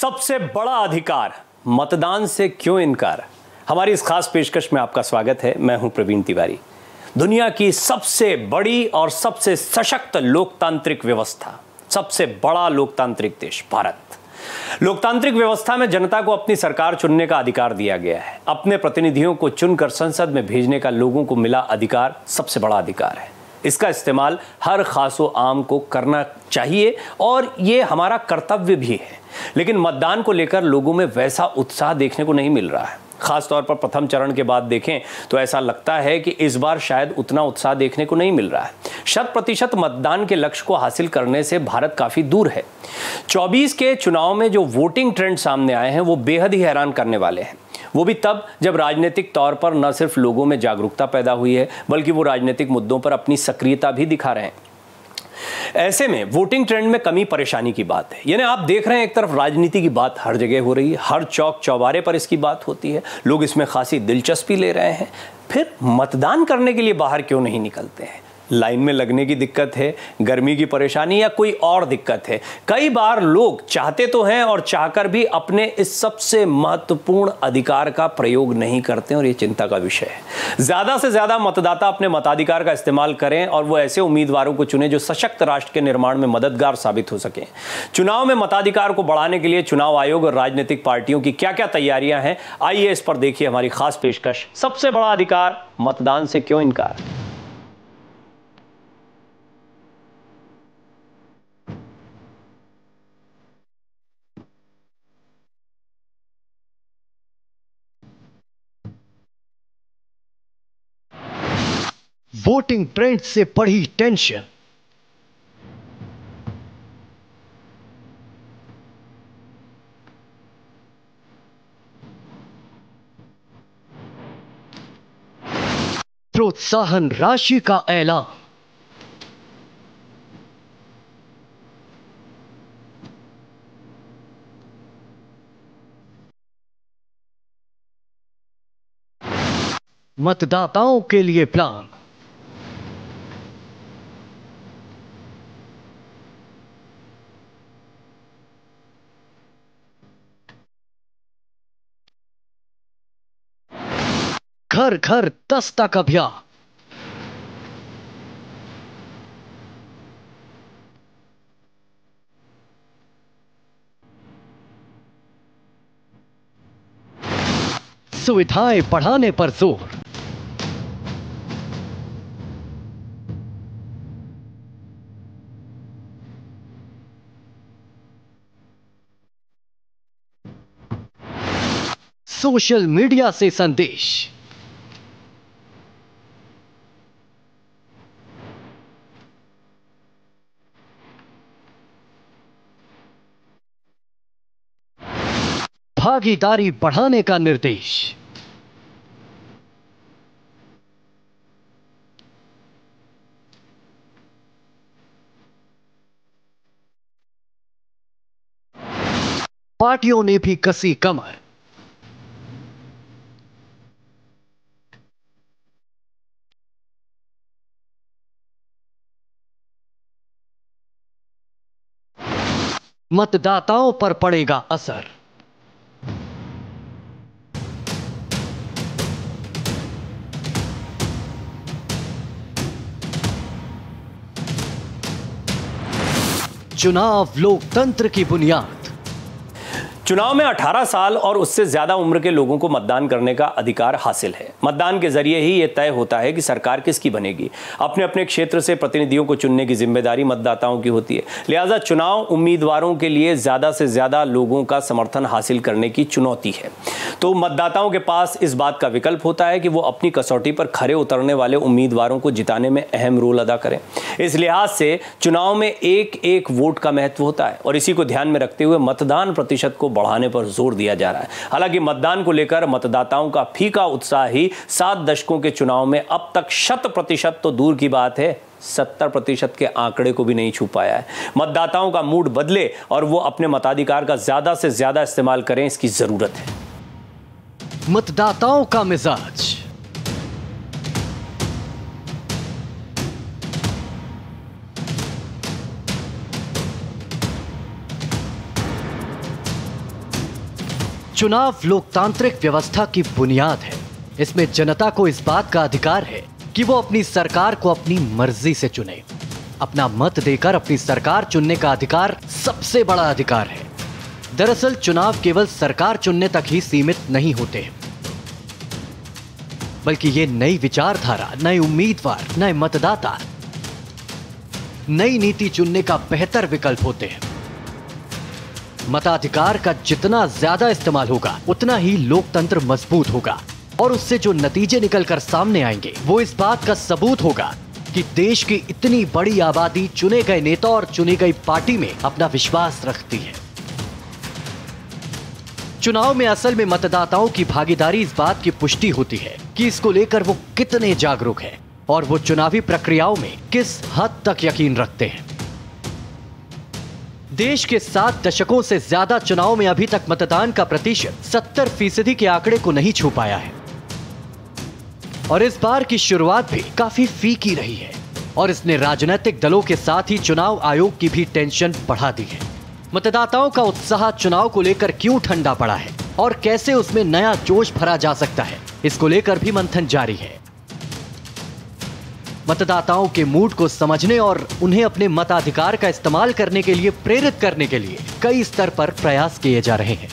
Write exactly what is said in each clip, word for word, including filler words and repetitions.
सबसे बड़ा अधिकार, मतदान से क्यों इनकार। हमारी इस खास पेशकश में आपका स्वागत है। मैं हूं प्रवीण तिवारी। दुनिया की सबसे बड़ी और सबसे सशक्त लोकतांत्रिक व्यवस्था, सबसे बड़ा लोकतांत्रिक देश भारत। लोकतांत्रिक व्यवस्था में जनता को अपनी सरकार चुनने का अधिकार दिया गया है। अपने प्रतिनिधियों को चुनकर संसद में भेजने का लोगों को मिला अधिकार सबसे बड़ा अधिकार है। इसका इस्तेमाल हर खासो आम को करना चाहिए और ये हमारा कर्तव्य भी है। लेकिन मतदान को लेकर लोगों में वैसा उत्साह देखने को नहीं मिल रहा है। खासतौर पर प्रथम चरण के बाद देखें तो ऐसा लगता है कि इस बार शायद उतना उत्साह देखने को नहीं मिल रहा है। शत प्रतिशत मतदान के लक्ष्य को हासिल करने से भारत काफ़ी दूर है। चौबीस के चुनाव में जो वोटिंग ट्रेंड सामने आए हैं वो बेहद ही हैरान करने वाले हैं। वो भी तब जब राजनीतिक तौर पर न सिर्फ लोगों में जागरूकता पैदा हुई है बल्कि वो राजनीतिक मुद्दों पर अपनी सक्रियता भी दिखा रहे हैं। ऐसे में वोटिंग ट्रेंड में कमी परेशानी की बात है। यानी आप देख रहे हैं एक तरफ राजनीति की बात हर जगह हो रही है, हर चौक चौबारे पर इसकी बात होती है, लोग इसमें खासी दिलचस्पी ले रहे हैं, फिर मतदान करने के लिए बाहर क्यों नहीं निकलते हैं। लाइन में लगने की दिक्कत है, गर्मी की परेशानी या कोई और दिक्कत है। कई बार लोग चाहते तो हैं और चाहकर भी अपने इस सबसे महत्वपूर्ण अधिकार का प्रयोग नहीं करते और ये चिंता का विषय है। ज़्यादा से ज़्यादा मतदाता अपने मताधिकार का इस्तेमाल करें और वो ऐसे उम्मीदवारों को चुनें जो सशक्त राष्ट्र के निर्माण में मददगार साबित हो सकें। चुनाव में मताधिकार को बढ़ाने के लिए चुनाव आयोग और राजनीतिक पार्टियों की क्या क्या तैयारियाँ हैं, आइए इस पर देखिए हमारी खास पेशकश। सबसे बड़ा अधिकार, मतदान से क्यों इनकार। वोटिंग ट्रेंड से बढ़ी टेंशन। प्रोत्साहन राशि का ऐलान। मतदाताओं के लिए प्लान। घर घर दस्तक अभियान। सुविधाएं बढ़ाने पर जोर। सोशल मीडिया से संदेश। भागीदारी बढ़ाने का निर्देश। पार्टियों ने भी कसी कमर। मतदाताओं पर पड़ेगा असर। चुनाव लोकतंत्र की बुनियाद। चुनाव में अठारह साल और उससे ज़्यादा उम्र के लोगों को मतदान करने का अधिकार हासिल है। मतदान के जरिए ही ये तय होता है कि सरकार किसकी बनेगी। अपने अपने क्षेत्र से प्रतिनिधियों को चुनने की जिम्मेदारी मतदाताओं की होती है। लिहाजा चुनाव उम्मीदवारों के लिए ज़्यादा से ज़्यादा लोगों का समर्थन हासिल करने की चुनौती है। तो मतदाताओं के पास इस बात का विकल्प होता है कि वो अपनी कसौटी पर खरे उतरने वाले उम्मीदवारों को जिताने में अहम रोल अदा करें। इस लिहाज से चुनाव में एक एक वोट का महत्व होता है और इसी को ध्यान में रखते हुए मतदान प्रतिशत को बढ़ाने पर जोर दिया जा रहा है। हालांकि मतदान को लेकर मतदाताओं का फीका उत्साह ही सात दशकों के चुनाव में अब तक शत प्रतिशत तो दूर की बात है, सत्तर प्रतिशत के आंकड़े को भी नहीं छू पाया है। मतदाताओं का मूड बदले और वो अपने मताधिकार का ज्यादा से ज्यादा इस्तेमाल करें, इसकी जरूरत है। मतदाताओं का मिजाज। चुनाव लोकतांत्रिक व्यवस्था की बुनियाद है। इसमें जनता को इस बात का अधिकार है कि वो अपनी सरकार को अपनी मर्जी से चुने। अपना मत देकर अपनी सरकार चुनने का अधिकार सबसे बड़ा अधिकार है। दरअसल चुनाव केवल सरकार चुनने तक ही सीमित नहीं होते, बल्कि ये नई विचारधारा, नए उम्मीदवार, नए मतदाता, नई नीति चुनने का बेहतर विकल्प होते हैं। मताधिकार का जितना ज्यादा इस्तेमाल होगा उतना ही लोकतंत्र मजबूत होगा और उससे जो नतीजे निकलकर सामने आएंगे वो इस बात का सबूत होगा कि देश की इतनी बड़ी आबादी चुने गए नेता और चुनी गई पार्टी में अपना विश्वास रखती है। चुनाव में असल में मतदाताओं की भागीदारी इस बात की पुष्टि होती है कि इसको लेकर वो कितने जागरूक हैं और वो चुनावी प्रक्रियाओं में किस हद तक यकीन रखते हैं। देश के सात दशकों से ज्यादा चुनाव में अभी तक मतदान का प्रतिशत सत्तर फीसदी के आंकड़े को नहीं छू पाया है और इस बार की शुरुआत भी काफी फीकी रही है और इसने राजनीतिक दलों के साथ ही चुनाव आयोग की भी टेंशन बढ़ा दी है। मतदाताओं का उत्साह चुनाव को लेकर क्यों ठंडा पड़ा है और कैसे उसमें नया जोश भरा जा सकता है, इसको लेकर भी मंथन जारी है। मतदाताओं के मूड को समझने और उन्हें अपने मताधिकार का इस्तेमाल करने के लिए प्रेरित करने के लिए कई स्तर पर प्रयास किए जा रहे हैं।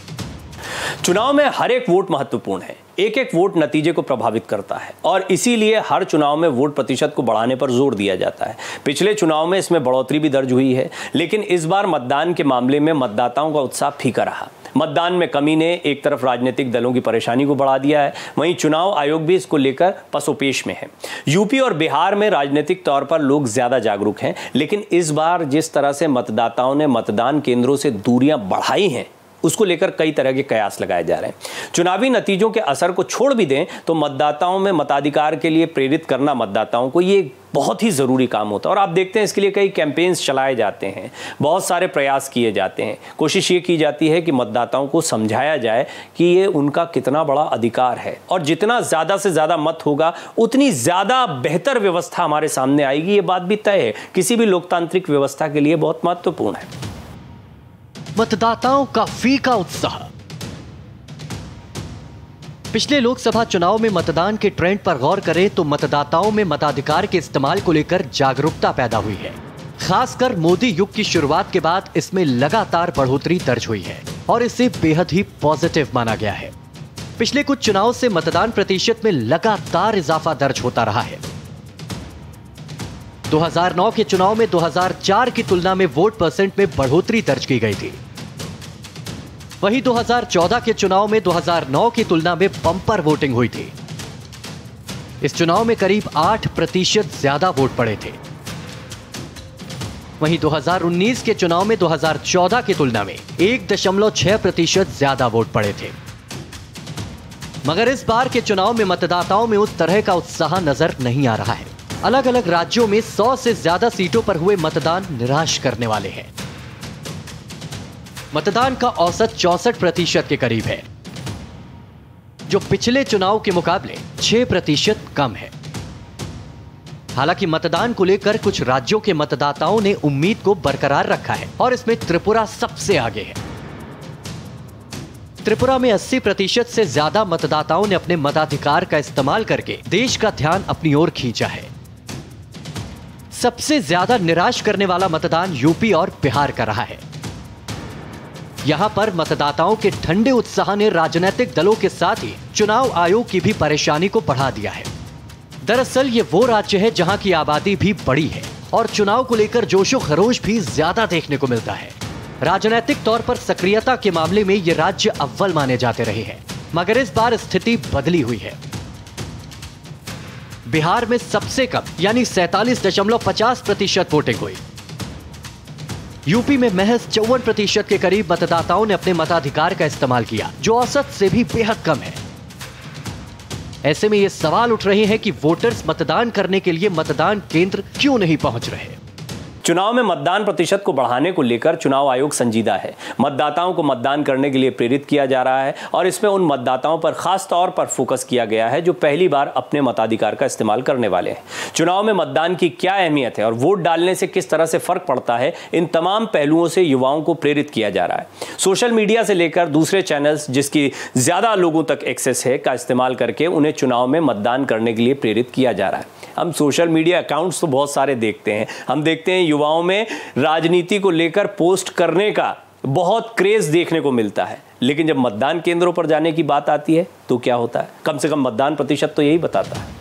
चुनाव में हर एक वोट महत्वपूर्ण है। एक एक वोट नतीजे को प्रभावित करता है और इसीलिए हर चुनाव में वोट प्रतिशत को बढ़ाने पर जोर दिया जाता है। पिछले चुनाव में इसमें बढ़ोतरी भी दर्ज हुई है, लेकिन इस बार मतदान के मामले में मतदाताओं का उत्साह फीका रहा। मतदान में कमी ने एक तरफ राजनीतिक दलों की परेशानी को बढ़ा दिया है, वहीं चुनाव आयोग भी इसको लेकर पसोपेश में है। यूपी और बिहार में राजनीतिक तौर पर लोग ज्यादा जागरूक हैं, लेकिन इस बार जिस तरह से मतदाताओं ने मतदान केंद्रों से दूरियां बढ़ाई हैं उसको लेकर कई तरह के कयास लगाए जा रहे हैं। चुनावी नतीजों के असर को छोड़ भी दें तो मतदाताओं में मताधिकार के लिए प्रेरित करना मतदाताओं को ये बहुत ही ज़रूरी काम होता है और आप देखते हैं इसके लिए कई कैंपेन्स चलाए जाते हैं, बहुत सारे प्रयास किए जाते हैं। कोशिश ये की जाती है कि मतदाताओं को समझाया जाए कि ये उनका कितना बड़ा अधिकार है और जितना ज़्यादा से ज़्यादा मत होगा उतनी ज़्यादा बेहतर व्यवस्था हमारे सामने आएगी। ये बात भी तय है, किसी भी लोकतांत्रिक व्यवस्था के लिए बहुत महत्वपूर्ण है। मतदाताओं का फीका उत्साह। पिछले लोकसभा चुनाव में मतदान के ट्रेंड पर गौर करें तो मतदाताओं में मताधिकार के इस्तेमाल को लेकर जागरूकता पैदा हुई है। खासकर मोदी युग की शुरुआत के बाद इसमें लगातार बढ़ोतरी दर्ज हुई है और इसे बेहद ही पॉजिटिव माना गया है। पिछले कुछ चुनाव से मतदान प्रतिशत में लगातार इजाफा दर्ज होता रहा है। दो हज़ार नौ के चुनाव में दो हज़ार चार की तुलना में वोट परसेंट में बढ़ोतरी दर्ज की गई थी। वहीं दो हज़ार चौदह के चुनाव में दो हज़ार नौ की तुलना में बम्पर वोटिंग हुई थी। इस चुनाव में करीब आठ प्रतिशत ज्यादा वोट पड़े थे। वहीं दो हज़ार उन्नीस के चुनाव में दो हज़ार चौदह की तुलना में एक दशमलव छह प्रतिशत ज्यादा वोट पड़े थे। मगर इस बार के चुनाव में मतदाताओं में उस तरह का उत्साह नजर नहीं आ रहा है। अलग अलग राज्यों में सौ से ज्यादा सीटों पर हुए मतदान निराश करने वाले हैं। मतदान का औसत चौसठ प्रतिशत के करीब है, जो पिछले चुनाव के मुकाबले छह प्रतिशत कम है। हालांकि मतदान को लेकर कुछ राज्यों के मतदाताओं ने उम्मीद को बरकरार रखा है और इसमें त्रिपुरा सबसे आगे है। त्रिपुरा में अस्सी प्रतिशत से ज्यादा मतदाताओं ने अपने मताधिकार का इस्तेमाल करके देश का ध्यान अपनी ओर खींचा है। सबसे ज्यादा निराश करने वाला मतदान यूपी और बिहार का रहा है। यहां पर मतदाताओं के ठंडे उत्साह ने राजनीतिक दलों के साथ ही चुनाव आयोग की भी परेशानी को बढ़ा दिया है। दरअसल ये वो राज्य है जहां की आबादी भी बड़ी है और चुनाव को लेकर जोशो खरोश भी ज्यादा देखने को मिलता है। राजनीतिक तौर पर सक्रियता के मामले में ये राज्य अव्वल माने जाते रहे हैं, मगर इस बार स्थिति बदली हुई है। बिहार में सबसे कम यानी सैंतालीस दशमलव पचास प्रतिशत वोटिंग हुई। यूपी में महज चौवन प्रतिशत के करीब मतदाताओं ने अपने मताधिकार का इस्तेमाल किया, जो औसत से भी बेहद कम है। ऐसे में ये सवाल उठ रहे हैं कि वोटर्स मतदान करने के लिए मतदान केंद्र क्यों नहीं पहुंच रहे। चुनाव में मतदान प्रतिशत को बढ़ाने को लेकर चुनाव आयोग संजीदा है। मतदाताओं को मतदान करने के लिए प्रेरित किया जा रहा है और इसमें उन मतदाताओं पर खास तौर पर फोकस किया गया है जो पहली बार अपने मताधिकार का इस्तेमाल करने वाले हैं। चुनाव में मतदान की क्या अहमियत है और वोट डालने से किस तरह से फर्क पड़ता है, इन तमाम पहलुओं से युवाओं को प्रेरित किया जा रहा है। सोशल मीडिया से लेकर दूसरे चैनल्स जिसकी ज्यादा लोगों तक एक्सेस है का इस्तेमाल करके उन्हें चुनाव में मतदान करने के लिए प्रेरित किया जा रहा है। हम सोशल मीडिया अकाउंट्स तो बहुत सारे देखते हैं, हम देखते हैं युवाओं में राजनीति को लेकर पोस्ट करने का बहुत क्रेज देखने को मिलता है, लेकिन जब मतदान केंद्रों पर जाने की बात आती है तो क्या होता है? कम से कम मतदान प्रतिशत तो यही बताता है।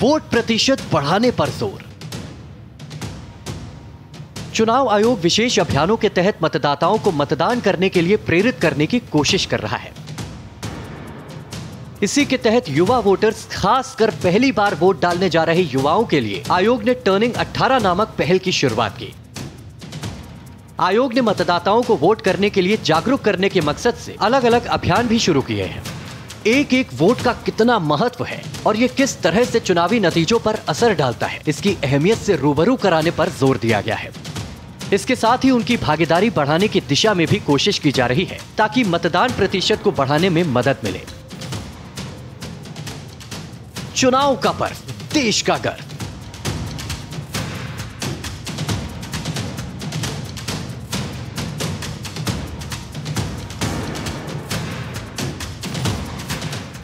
वोट प्रतिशत बढ़ाने पर जोर। चुनाव आयोग विशेष अभियानों के तहत मतदाताओं को मतदान करने के लिए प्रेरित करने की कोशिश कर रहा है। इसी के तहत युवा वोटर्स, खासकर पहली बार वोट डालने जा रहे युवाओं के लिए आयोग ने टर्निंग अठारह नामक पहल की शुरुआत की। आयोग ने मतदाताओं को वोट करने के लिए जागरूक करने के मकसद से अलग अलग अभियान भी शुरू किए हैं। एक एक वोट का कितना महत्व है और ये किस तरह से चुनावी नतीजों पर असर डालता है, इसकी अहमियत से रूबरू कराने पर जोर दिया गया है। इसके साथ ही उनकी भागीदारी बढ़ाने की दिशा में भी कोशिश की जा रही है ताकि मतदान प्रतिशत को बढ़ाने में मदद मिले। चुनाव का पर्व, देश का गर्व।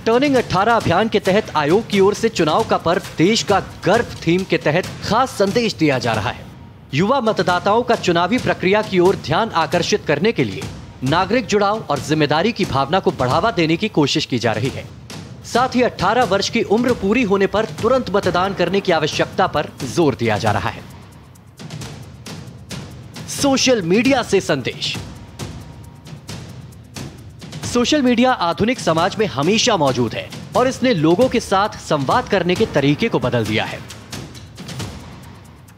टर्निंग अठारह अभियान के तहत आयोग की ओर से चुनाव का पर्व, देश का गर्व थीम के तहत खास संदेश दिया जा रहा है। युवा मतदाताओं का चुनावी प्रक्रिया की ओर ध्यान आकर्षित करने के लिए नागरिक जुड़ाव और जिम्मेदारी की भावना को बढ़ावा देने की कोशिश की जा रही है। साथ ही अठारह वर्ष की उम्र पूरी होने पर तुरंत मतदान करने की आवश्यकता पर जोर दिया जा रहा है। सोशल मीडिया से संदेश। सोशल मीडिया आधुनिक समाज में हमेशा मौजूद है और इसने लोगों के साथ संवाद करने के तरीके को बदल दिया है।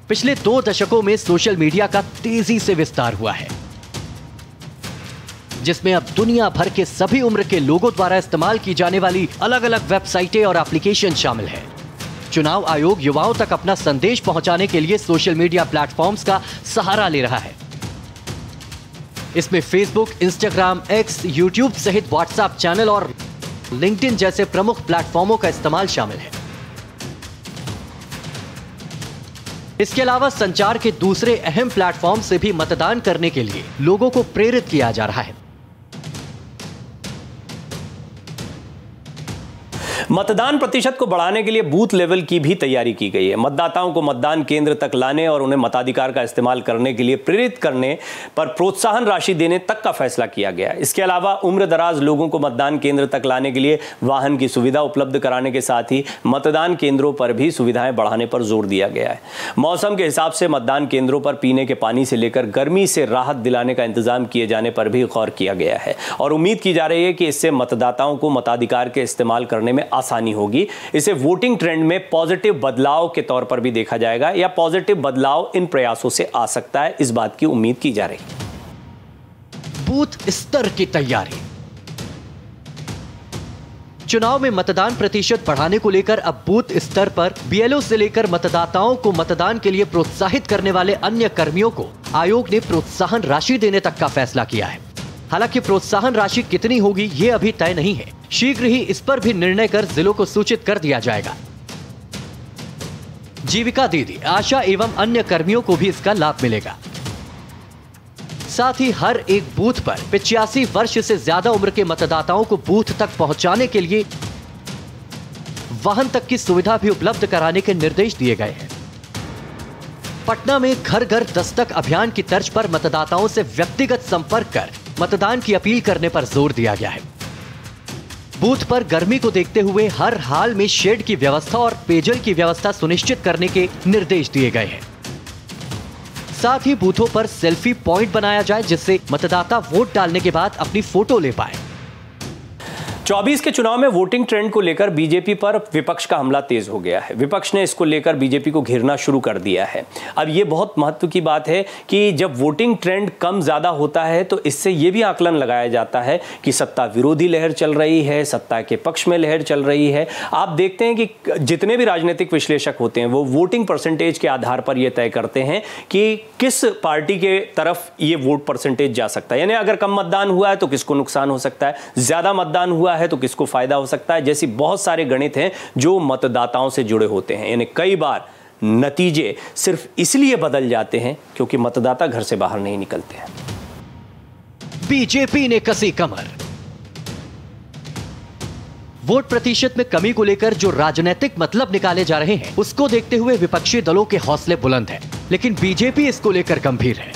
पिछले दो दशकों में सोशल मीडिया का तेजी से विस्तार हुआ है, जिसमें अब दुनिया भर के सभी उम्र के लोगों द्वारा इस्तेमाल की जाने वाली अलग अलग वेबसाइटें और एप्लीकेशन शामिल हैं। चुनाव आयोग युवाओं तक अपना संदेश पहुंचाने के लिए सोशल मीडिया प्लेटफॉर्म्स का सहारा ले रहा है। इसमें फेसबुक, इंस्टाग्राम, एक्स, यूट्यूब सहित व्हाट्सएप चैनल और लिंक्डइन जैसे प्रमुख प्लेटफॉर्मों का इस्तेमाल शामिल है। इसके अलावा संचार के दूसरे अहम प्लेटफॉर्म से भी मतदान करने के लिए लोगों को प्रेरित किया जा रहा है। मतदान प्रतिशत को बढ़ाने के लिए बूथ लेवल की भी तैयारी की गई है। मतदाताओं को मतदान केंद्र तक लाने और उन्हें मताधिकार का इस्तेमाल करने के लिए प्रेरित करने पर प्रोत्साहन राशि देने तक का फैसला किया गया है। इसके अलावा उम्रदराज लोगों को मतदान केंद्र तक लाने के लिए वाहन की सुविधा उपलब्ध कराने के साथ ही मतदान केंद्रों पर भी सुविधाएं बढ़ाने पर जोर दिया गया है। मौसम के हिसाब से मतदान केंद्रों पर पीने के पानी से लेकर गर्मी से राहत दिलाने का इंतजाम किए जाने पर भी गौर किया गया है और उम्मीद की जा रही है कि इससे मतदाताओं को मताधिकार के इस्तेमाल करने में आसानी होगी। इसे वोटिंग ट्रेंड में पॉजिटिव बदलाव के तौर पर भी देखा जाएगा या पॉजिटिव बदलाव इन प्रयासों से आ सकता है, इस बात की उम्मीद की जा रही है। बूथ स्तर की तैयारी। चुनाव में मतदान प्रतिशत बढ़ाने को लेकर अब बूथ स्तर पर बीएलओ से लेकर मतदाताओं को मतदान के लिए प्रोत्साहित करने वाले अन्य कर्मियों को आयोग ने प्रोत्साहन राशि देने तक का फैसला किया है। हालांकि प्रोत्साहन राशि कितनी होगी ये अभी तय नहीं है। शीघ्र ही इस पर भी निर्णय कर जिलों को सूचित कर दिया जाएगा। जीविका दीदी, आशा एवं अन्य कर्मियों को भी इसका लाभ मिलेगा। साथ ही हर एक बूथ पर पिचासी वर्ष से ज्यादा उम्र के मतदाताओं को बूथ तक पहुंचाने के लिए वाहन तक की सुविधा भी उपलब्ध कराने के निर्देश दिए गए हैं। पटना में घर घर दस्तक अभियान की तर्ज पर मतदाताओं से व्यक्तिगत संपर्क कर मतदान की अपील करने पर जोर दिया गया है। बूथ पर गर्मी को देखते हुए हर हाल में शेड की व्यवस्था और पेयजल की व्यवस्था सुनिश्चित करने के निर्देश दिए गए हैं। साथ ही बूथों पर सेल्फी पॉइंट बनाया जाए जिससे मतदाता वोट डालने के बाद अपनी फोटो ले पाए। चौबीस के चुनाव में वोटिंग ट्रेंड को लेकर बीजेपी पर विपक्ष का हमला तेज हो गया है। विपक्ष ने इसको लेकर बीजेपी को घेरना शुरू कर दिया है। अब ये बहुत महत्व की बात है कि जब वोटिंग ट्रेंड कम ज़्यादा होता है तो इससे ये भी आकलन लगाया जाता है कि सत्ता विरोधी लहर चल रही है, सत्ता के पक्ष में लहर चल रही है। आप देखते हैं कि जितने भी राजनीतिक विश्लेषक होते हैं वो वोटिंग परसेंटेज के आधार पर यह तय करते हैं कि किस पार्टी के तरफ ये वोट परसेंटेज जा सकता है। यानी अगर कम मतदान हुआ है तो किसको नुकसान हो सकता है, ज़्यादा मतदान हुआ है तो किसको फायदा हो सकता है, जैसी बहुत सारे गणित हैं जो मतदाताओं से जुड़े होते हैं। यानी कई बार नतीजे सिर्फ इसलिए बदल जाते हैं क्योंकि मतदाता घर से बाहर नहीं निकलते हैं। बीजेपी ने कसी कमर। वोट प्रतिशत में कमी को लेकर जो राजनीतिक मतलब निकाले जा रहे हैं उसको देखते हुए विपक्षी दलों के हौसले बुलंद हैं, लेकिन बीजेपी इसको लेकर गंभीर है।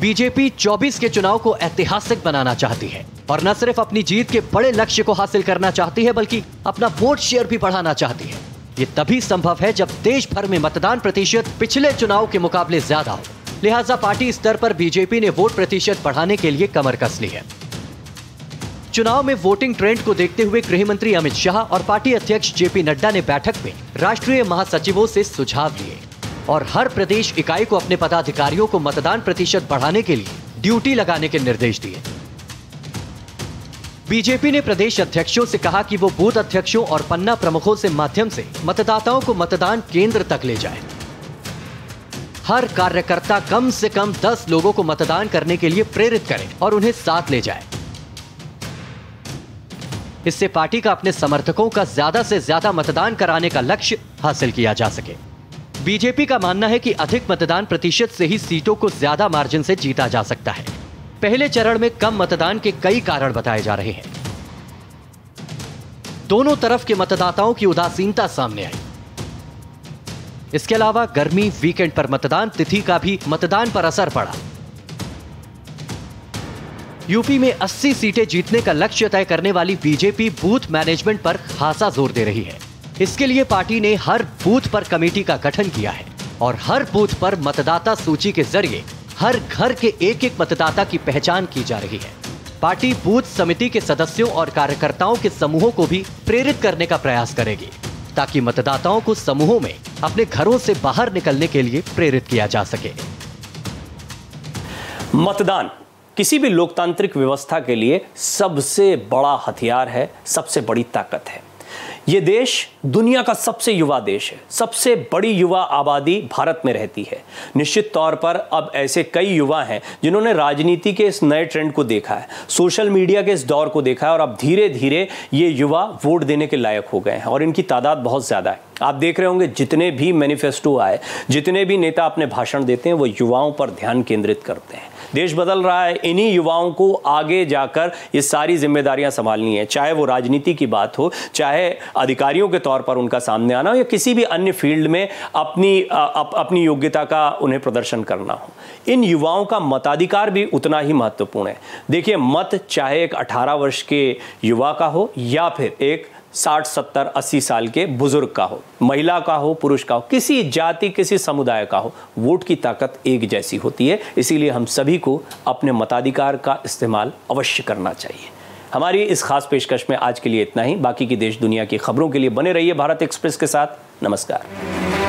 बीजेपी चौबीस के चुनाव को ऐतिहासिक बनाना चाहती है और न सिर्फ अपनी जीत के बड़े लक्ष्य को हासिल करना चाहती है बल्कि अपना वोट शेयर भी बढ़ाना चाहती है। ये तभी संभव है जब देश भर में मतदान प्रतिशत पिछले चुनाव के मुकाबले ज्यादा हो। लिहाजा पार्टी स्तर पर बीजेपी ने वोट प्रतिशत बढ़ाने के लिए कमर कस ली है। चुनाव में वोटिंग ट्रेंड को देखते हुए गृह मंत्री अमित शाह और पार्टी अध्यक्ष जेपी नड्डा ने बैठक में राष्ट्रीय महासचिवों से सुझाव लिए और हर प्रदेश इकाई को अपने पदाधिकारियों को मतदान प्रतिशत बढ़ाने के लिए ड्यूटी लगाने के निर्देश दिए। बीजेपी ने प्रदेश अध्यक्षों से कहा कि वो बूथ अध्यक्षों और पन्ना प्रमुखों से माध्यम से मतदाताओं को मतदान केंद्र तक ले जाए। हर कार्यकर्ता कम से कम दस लोगों को मतदान करने के लिए प्रेरित करें और उन्हें साथ ले जाए। इससे पार्टी का अपने समर्थकों का ज्यादा से ज्यादा मतदान कराने का लक्ष्य हासिल किया जा सके। बीजेपी का मानना है कि अधिक मतदान प्रतिशत से ही सीटों को ज्यादा मार्जिन से जीता जा सकता है। पहले चरण में कम मतदान के कई कारण बताए जा रहे हैं। दोनों तरफ के मतदाताओं की उदासीनता सामने आई। इसके अलावा गर्मी, वीकेंड पर मतदान तिथि का भी मतदान पर असर पड़ा। यूपी में अस्सी सीटें जीतने का लक्ष्य तय करने वाली बीजेपी बूथ मैनेजमेंट पर खासा जोर दे रही है। इसके लिए पार्टी ने हर बूथ पर कमेटी का गठन किया है और हर बूथ पर मतदाता सूची के जरिए हर घर के एक एक मतदाता की पहचान की जा रही है। पार्टी बूथ समिति के सदस्यों और कार्यकर्ताओं के समूहों को भी प्रेरित करने का प्रयास करेगी ताकि मतदाताओं को समूहों में अपने घरों से बाहर निकलने के लिए प्रेरित किया जा सके। मतदान किसी भी लोकतांत्रिक व्यवस्था के लिए सबसे बड़ा हथियार है, सबसे बड़ी ताकत है। ये देश दुनिया का सबसे युवा देश है। सबसे बड़ी युवा आबादी भारत में रहती है। निश्चित तौर पर अब ऐसे कई युवा हैं जिन्होंने राजनीति के इस नए ट्रेंड को देखा है, सोशल मीडिया के इस दौर को देखा है और अब धीरे धीरे ये युवा वोट देने के लायक हो गए हैं और इनकी तादाद बहुत ज़्यादा है। आप देख रहे होंगे जितने भी मैनिफेस्टो आए, जितने भी नेता अपने भाषण देते हैं वो युवाओं पर ध्यान केंद्रित करते हैं। देश बदल रहा है, इन्हीं युवाओं को आगे जाकर ये सारी जिम्मेदारियां संभालनी है, चाहे वो राजनीति की बात हो, चाहे अधिकारियों के तौर पर उनका सामने आना हो या किसी भी अन्य फील्ड में अपनी अप, अपनी योग्यता का उन्हें प्रदर्शन करना हो। इन युवाओं का मताधिकार भी उतना ही महत्वपूर्ण है। देखिए, मत चाहे एक अठारह वर्ष के युवा का हो या फिर एक साठ सत्तर अस्सी साल के बुजुर्ग का हो, महिला का हो, पुरुष का हो, किसी जाति किसी समुदाय का हो, वोट की ताकत एक जैसी होती है। इसीलिए हम सभी को अपने मताधिकार का इस्तेमाल अवश्य करना चाहिए। हमारी इस खास पेशकश में आज के लिए इतना ही। बाकी की देश दुनिया की खबरों के लिए बने रहिए भारत एक्सप्रेस के साथ। नमस्कार।